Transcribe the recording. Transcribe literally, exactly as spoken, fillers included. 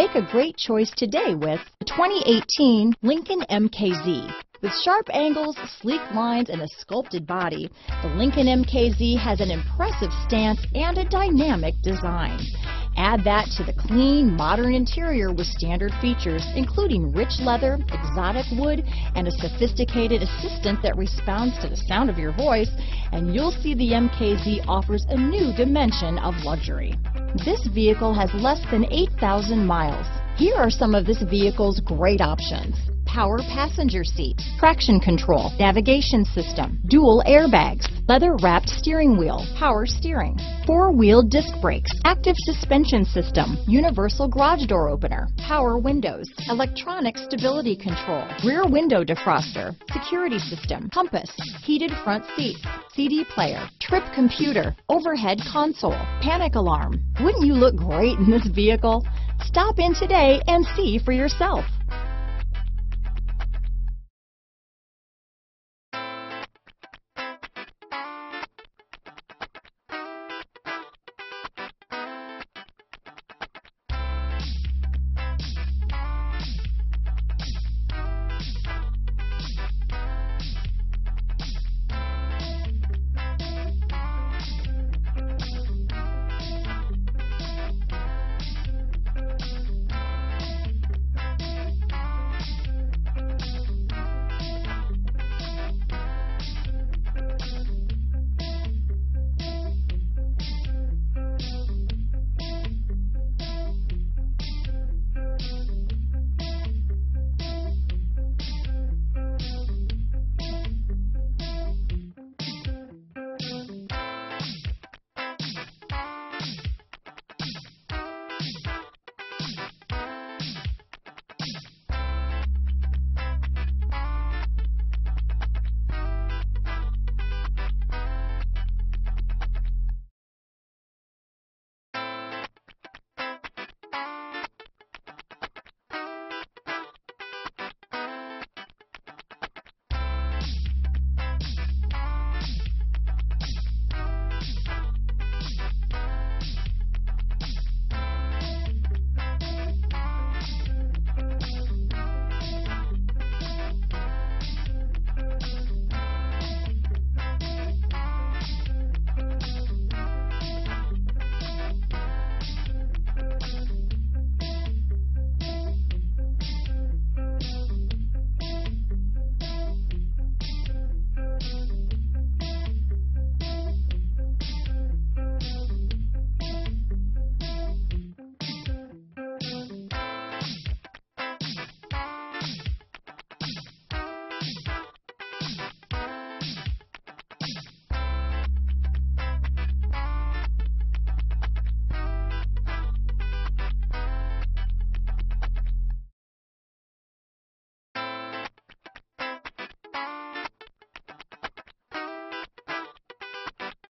Make a great choice today with the twenty eighteen Lincoln M K Z. With sharp angles, sleek lines, and a sculpted body, the Lincoln M K Z has an impressive stance and a dynamic design. Add that to the clean, modern interior with standard features, including rich leather, exotic wood, and a sophisticated assistant that responds to the sound of your voice, and you'll see the M K Z offers a new dimension of luxury. This vehicle has less than eight thousand miles. Here are some of this vehicle's great options: power passenger seat, traction control, navigation system, dual airbags, leather-wrapped steering wheel, power steering, four-wheel disc brakes, active suspension system, universal garage door opener, power windows, electronic stability control, rear window defroster, security system, compass, heated front seats, C D player, trip computer, overhead console, panic alarm. Wouldn't you look great in this vehicle? Stop in today and see for yourself.